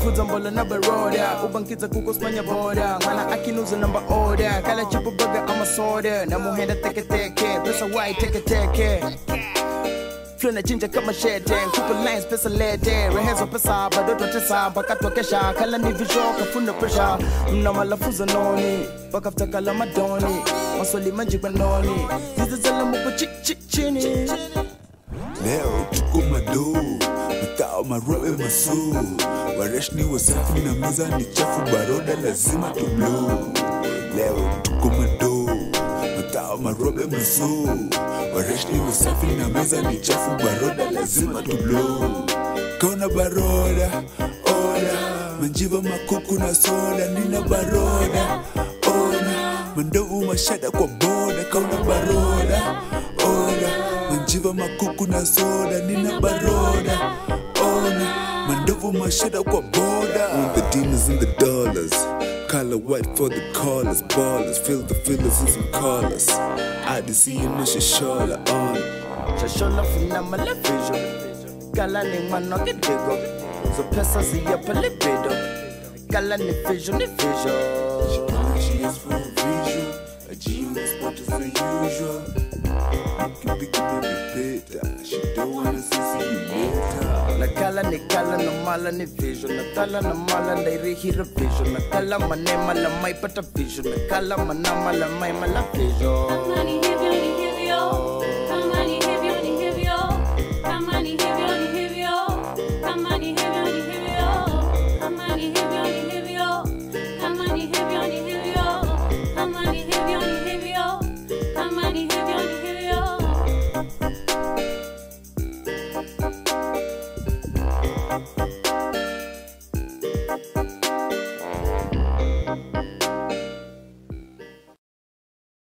kufuza mbola na Baroda ubankiza kuko Spanya border mwana akinuza number order kala chupa burger ama soda na muhenda teke teke pesa white teke teke flona chinja kama shete kuko lines pesa lete rehezo pesa badoto tesa mpaka tokesha kala ni vision kafuna pressure mna malafuza noni baka futa kala madoni maswali manji banoni zizizala muko chik chik chini leo tuko madu maroe masuu wareshni wasafi na meza ni chafu Baroda lazima tublu leo tuko mado matao maroe masuu wareshni wasafi na meza ni chafu Baroda lazima tublu kona Baroda ona manjiva makuku na soda nina Baroda ona mandou mashada kwa boda kona Baroda ona manjiva makuku na soda nina Baroda mandovu mashada kwa boda. The demons and the dollars, color white for the callers, ballers, fill the fillers and some callers. I did see him as Shashola on. Shashola funa malefijo, kala ni manoke digo, so pesa siya palibido, kala ni fijo ni fijo. She is for a visual, a genius but it's unusual. Kipi kipi beta, she don't wanna see you later. Nakala nikala na mala ni vision nakala na mala ndairihira vision nakala manema la maipata vision nakala manama la maima la vision.